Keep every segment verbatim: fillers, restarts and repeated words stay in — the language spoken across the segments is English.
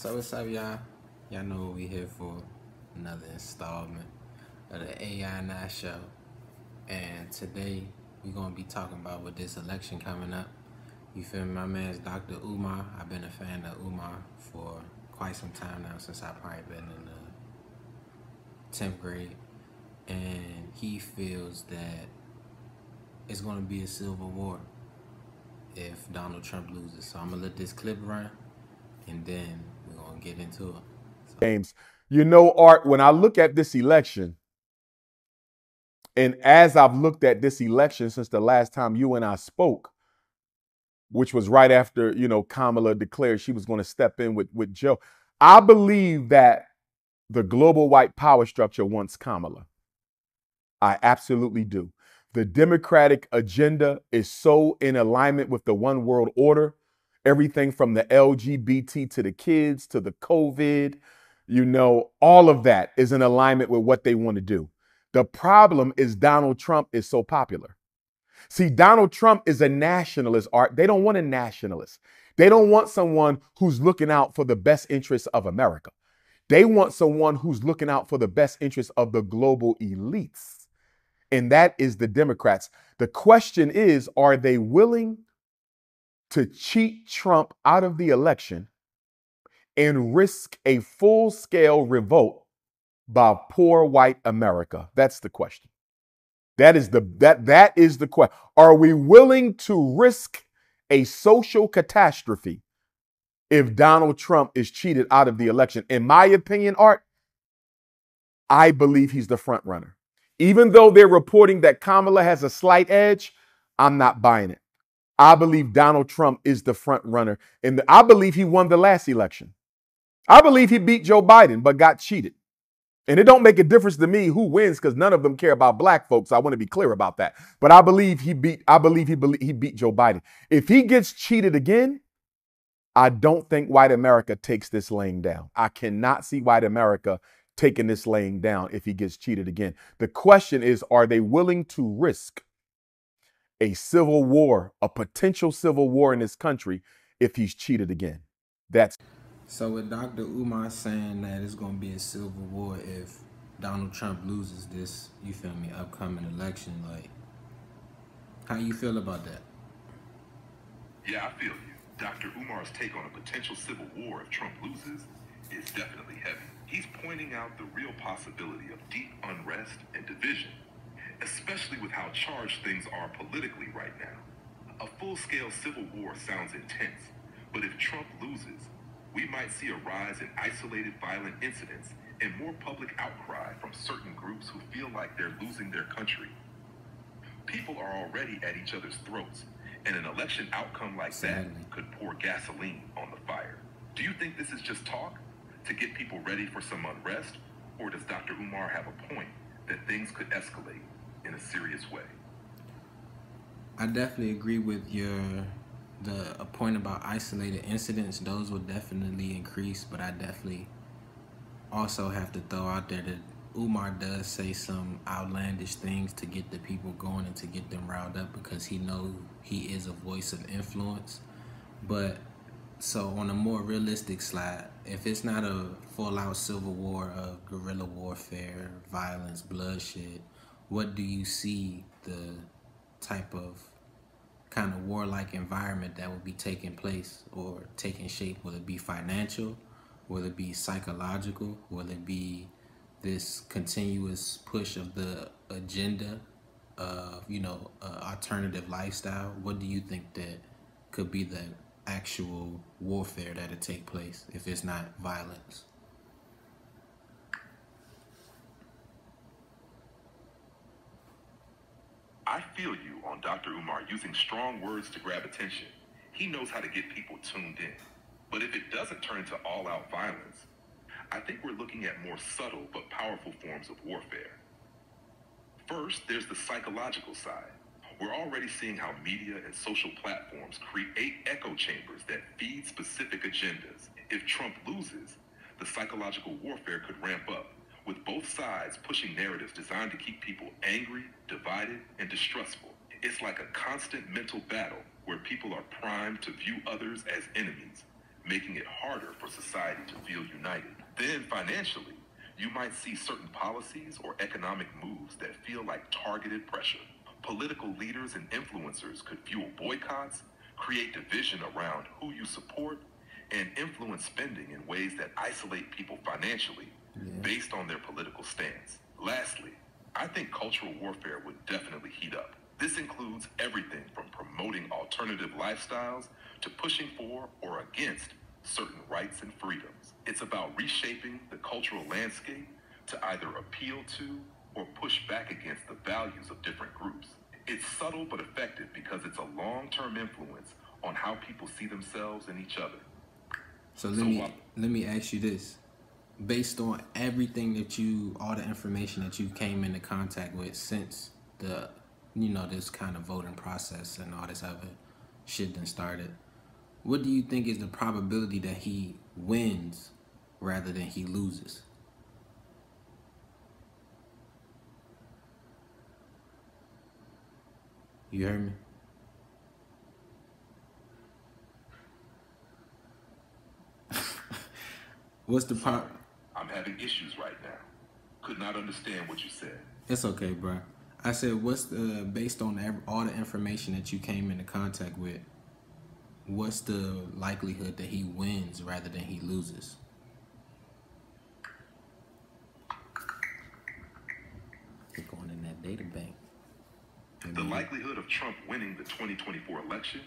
So what's up, y'all? Y'all know what we here for. Another installment of the A I Not Show. And today we're gonna be talking about with this election coming up. You feel me? My man's Doctor Umar. I've been a fan of Umar for quite some time now, since I've probably been in the tenth grade. And he feels that it's gonna be a civil war if Donald Trump loses. So I'm gonna let this clip run and then we're gonna get into it. So James, you know, Art, when I look at this election, and as I've looked at this election since the last time you and I spoke, which was right after, you know, Kamala declared she was going to step in with, with Joe, I believe that the global white power structure wants Kamala. I absolutely do. The Democratic agenda is so in alignment with the one world order, everything from the L G B T to the kids to the COVID, you know, all of that is in alignment with what they want to do. The problem is Donald Trump is so popular. See, Donald Trump is a nationalist, Art. They don't want a nationalist. They don't want someone who's looking out for the best interests of America. They want someone who's looking out for the best interests of the global elites. And that is the Democrats. The question is, are they willing to cheat Trump out of the election and risk a full-scale revolt by poor white America? That's the question. That is the that that is the question. Are we willing to risk a social catastrophe if Donald Trump is cheated out of the election? In my opinion, Art, I believe he's the front runner. Even though they're reporting that Kamala has a slight edge, I'm not buying it. I believe Donald Trump is the front runner, and I believe he won the last election. I believe he beat Joe Biden, but got cheated. And it don't make a difference to me who wins, because none of them care about black folks. I want to be clear about that. But I believe he beat, I believe he, be- he beat Joe Biden. If he gets cheated again, I don't think white America takes this laying down. I cannot see white America taking this laying down if he gets cheated again. The question is, are they willing to risk a civil war, a potential civil war in this country if he's cheated again? That's... So with Doctor Umar saying that it's going to be a civil war if Donald Trump loses this, you feel me, upcoming election, like, how you feel about that? Yeah, I feel you. Doctor Umar's take on a potential civil war if Trump loses is definitely heavy. He's pointing out the real possibility of deep unrest and division, especially with how charged things are politically right now. A full-scale civil war sounds intense, but if Trump loses, we might see a rise in isolated violent incidents and more public outcry from certain groups who feel like they're losing their country. People are already at each other's throats, and an election outcome like that could pour gasoline on the fire. Do you think this is just talk to get people ready for some unrest, or does Doctor Umar have a point that things could escalate in a serious way? I definitely agree with your... The a point about isolated incidents, those will definitely increase, but I definitely also have to throw out there that Umar does say some outlandish things to get the people going and to get them riled up, because he knows he is a voice of influence. But so on a more realistic slide, if it's not a full-out civil war of guerrilla warfare, violence, bloodshed, what do you see the type of kind of warlike environment that would be taking place or taking shape? Will it be financial? Will it be psychological? Will it be this continuous push of the agenda of, you know, uh, alternative lifestyle? What do you think that could be the actual warfare that would take place if it's not violence? I feel you on Doctor Umar using strong words to grab attention. He knows how to get people tuned in. But if it doesn't turn into all-out violence, I think we're looking at more subtle but powerful forms of warfare. First, there's the psychological side. We're already seeing how media and social platforms create echo chambers that feed specific agendas. If Trump loses, the psychological warfare could ramp up, with both sides pushing narratives designed to keep people angry, divided, and distrustful. It's like a constant mental battle where people are primed to view others as enemies, making it harder for society to feel united. Then financially, you might see certain policies or economic moves that feel like targeted pressure. Political leaders and influencers could fuel boycotts, create division around who you support, and influence spending in ways that isolate people financially yeah. based on their political stance. Lastly, I think cultural warfare would definitely heat up. This includes everything from promoting alternative lifestyles to pushing for or against certain rights and freedoms. It's about reshaping the cultural landscape to either appeal to or push back against the values of different groups. It's subtle but effective because it's a long-term influence on how people see themselves and each other. So let so me I, let me ask you this. Based on everything that you, all the information that you came into contact with since the, you know, this kind of voting process and all this other shit done started, what do you think is the probability that he wins rather than he loses? You heard me? What's the pop? I'm having issues right now. Could not understand what you said. It's okay, bro. I said, what's the, based on all the information that you came into contact with, what's the likelihood that he wins rather than he loses? Click on in that data bank. The likelihood of Trump winning the twenty twenty-four election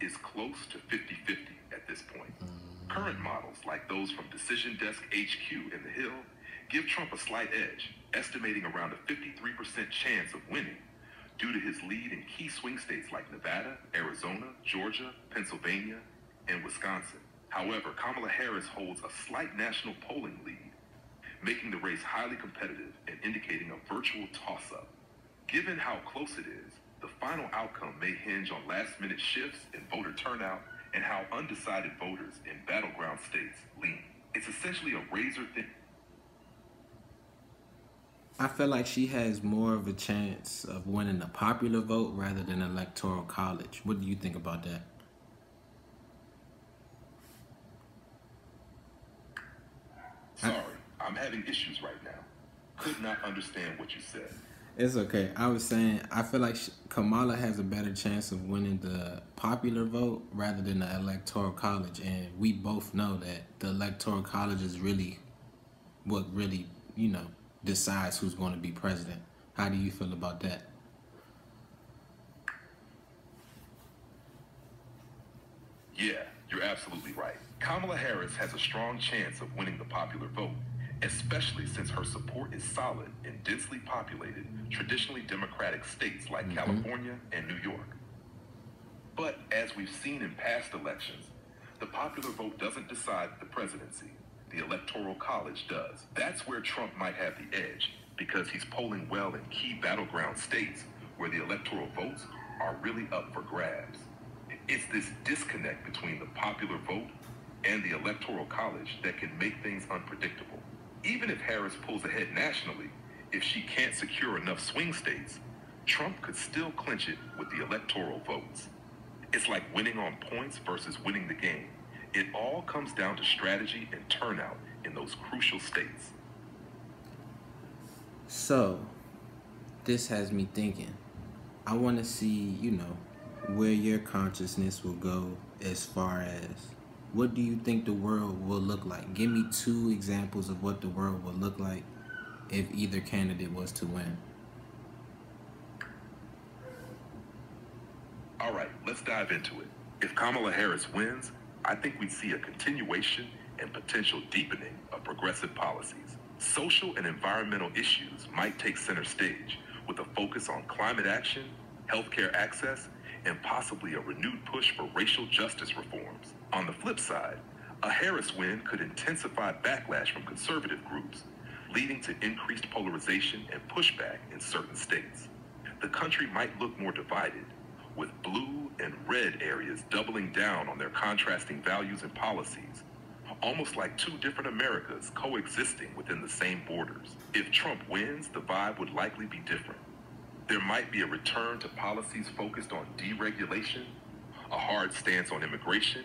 is close to fifty fifty at this point. Mm. Current models, like those from Decision Desk H Q and The Hill, give Trump a slight edge, estimating around a fifty-three percent chance of winning due to his lead in key swing states like Nevada, Arizona, Georgia, Pennsylvania, and Wisconsin. However, Kamala Harris holds a slight national polling lead, making the race highly competitive and indicating a virtual toss-up. Given how close it is, the final outcome may hinge on last-minute shifts in voter turnout and how undecided voters in battleground states lean. It's essentially a razor thin. I feel like she has more of a chance of winning the popular vote rather than Electoral College. What do you think about that? Sorry, I... I'm having issues right now. Could not understand what you said. It's okay. I was saying, I feel like Kamala has a better chance of winning the popular vote rather than the Electoral College. And we both know that the Electoral College is really what really, you know, decides who's going to be president. How do you feel about that? Yeah, you're absolutely right. Kamala Harris has a strong chance of winning the popular vote, especially since her support is solid in densely populated, traditionally Democratic states like mm-hmm. California and New York. But as we've seen in past elections, the popular vote doesn't decide the presidency. The Electoral College does. That's where Trump might have the edge, because he's polling well in key battleground states where the electoral votes are really up for grabs. It's this disconnect between the popular vote and the Electoral College that can make things unpredictable. Even if Harris pulls ahead nationally, if she can't secure enough swing states, Trump could still clinch it with the electoral votes. It's like winning on points versus winning the game. It all comes down to strategy and turnout in those crucial states. So, this has me thinking. I want to see, you know, where your consciousness will go as far as what do you think the world will look like? Give me two examples of what the world would look like if either candidate was to win. All right, let's dive into it. If Kamala Harris wins, I think we'd see a continuation and potential deepening of progressive policies. Social and environmental issues might take center stage, with a focus on climate action, healthcare access, and possibly a renewed push for racial justice reforms. On the flip side, a Harris win could intensify backlash from conservative groups, leading to increased polarization and pushback in certain states. The country might look more divided, with blue and red areas doubling down on their contrasting values and policies, almost like two different Americas coexisting within the same borders. If Trump wins, the vibe would likely be different. There might be a return to policies focused on deregulation, a hard stance on immigration,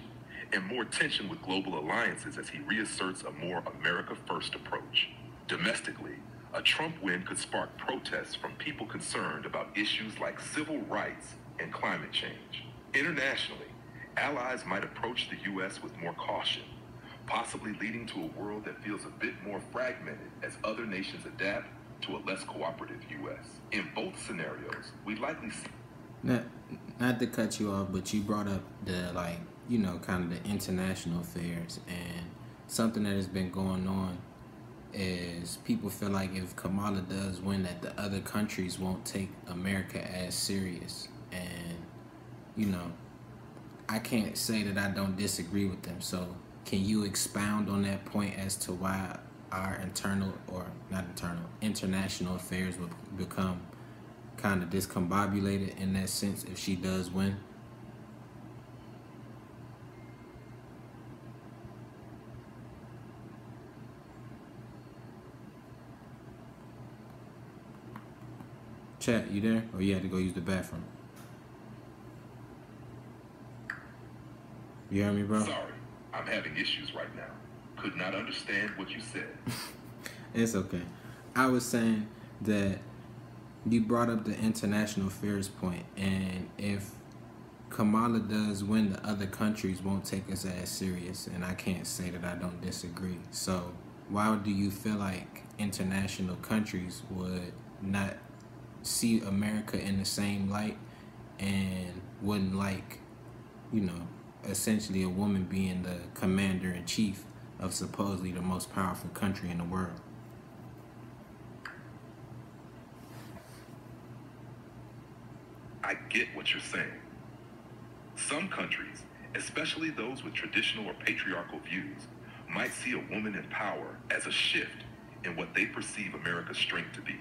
and more tension with global alliances as he reasserts a more America-first approach. Domestically, a Trump win could spark protests from people concerned about issues like civil rights and climate change. Internationally, allies might approach the U S with more caution, possibly leading to a world that feels a bit more fragmented as other nations adapt to a less cooperative U S In both scenarios, we likely see... Not, not to cut you off, but you brought up the, like, you know, kind of the international affairs, and something that has been going on is people feel like if Kamala does win, that the other countries won't take America as serious. And, you know, I can't say that I don't disagree with them. So can you expound on that point as to why our internal, or not internal, international affairs will become kind of discombobulated in that sense if she does win? Chat, you there? Or you had to go use the bathroom? You hear me, bro? Sorry, I'm having issues right now. Could not understand what you said. It's okay. I was saying that you brought up the international affairs point, and if Kamala does win, the other countries won't take us as serious, and I can't say that I don't disagree. So why do you feel like international countries would not see America in the same light and wouldn't like, you know, essentially a woman being the commander-in-chief of supposedly the most powerful country in the world? I get what you're saying. Some countries, especially those with traditional or patriarchal views, might see a woman in power as a shift in what they perceive America's strength to be.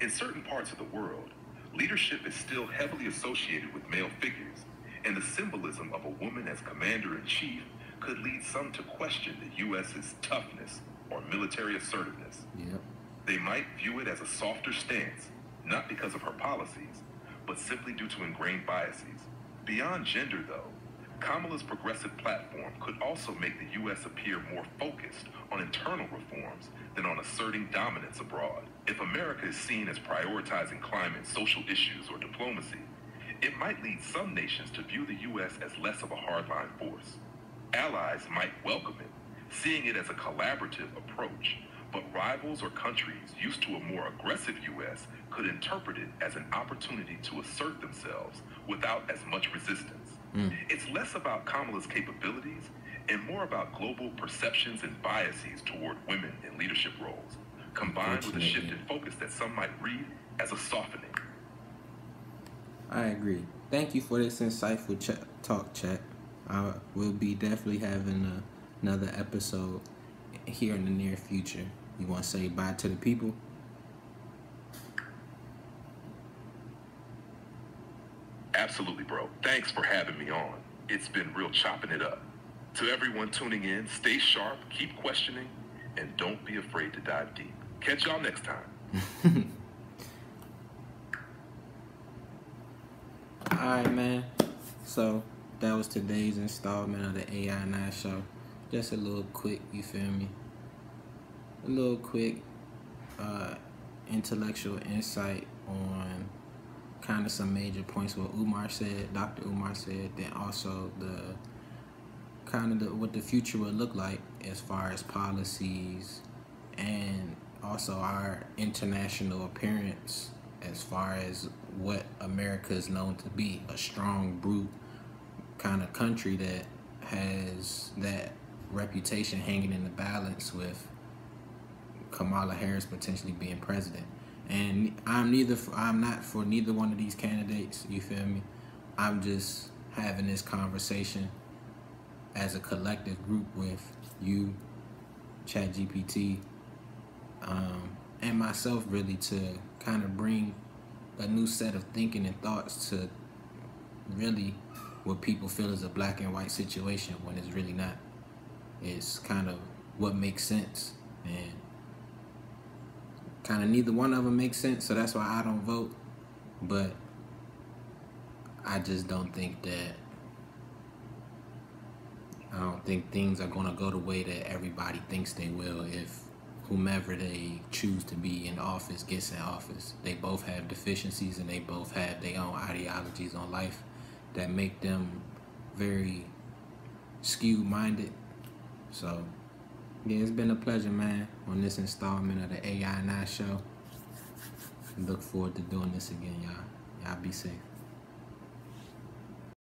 In certain parts of the world, leadership is still heavily associated with male figures, and the symbolism of a woman as commander-in-chief could lead some to question the U S's toughness or military assertiveness. Yep. They might view it as a softer stance, not because of her policies, but simply due to ingrained biases. Beyond gender, though, Kamala's progressive platform could also make the U S appear more focused on internal reforms than on asserting dominance abroad. If America is seen as prioritizing climate, social issues, or diplomacy, it might lead some nations to view the U S as less of a hardline force. Allies might welcome it, seeing it as a collaborative approach, but rivals or countries used to a more aggressive U S could interpret it as an opportunity to assert themselves without as much resistance. Mm. It's less about Kamala's capabilities and more about global perceptions and biases toward women in leadership roles, combined with a shifted focus that some might read as a softening. I agree. Thank you for this insightful ch talk, chat. I will be definitely having a, another episode here in the near future. You want to say bye to the people? Absolutely, bro. Thanks for having me on. It's been real chopping it up. To everyone tuning in, stay sharp, keep questioning, and don't be afraid to dive deep. Catch y'all next time. All right, man. So that was today's installment of the A I nine show. Just a little quick, you feel me? A little quick uh, intellectual insight on kind of some major points what Umar said, Doctor Umar said, then also the kind of the, what the future would look like as far as policies and also our international appearance as far as what America is known to be, a strong, brute kind of country that has that reputation hanging in the balance with Kamala Harris potentially being president. And I'm neither, I'm not for neither one of these candidates, you feel me? I'm just having this conversation as a collective group with you, ChatGPT, um, and myself, really, to kind of bring a new set of thinking and thoughts to really what people feel is a black and white situation when it's really not. It's kind of what makes sense, and kind of neither one of them makes sense, so that's why I don't vote. But I just don't think that I don't think things are going to go the way that everybody thinks they will if whomever they choose to be in office gets in office. They both have deficiencies and they both have their own ideologies on life that make them very skewed-minded. So, yeah, it's been a pleasure, man, on this installment of the A I and I show. Look forward to doing this again, y'all. Y'all be safe.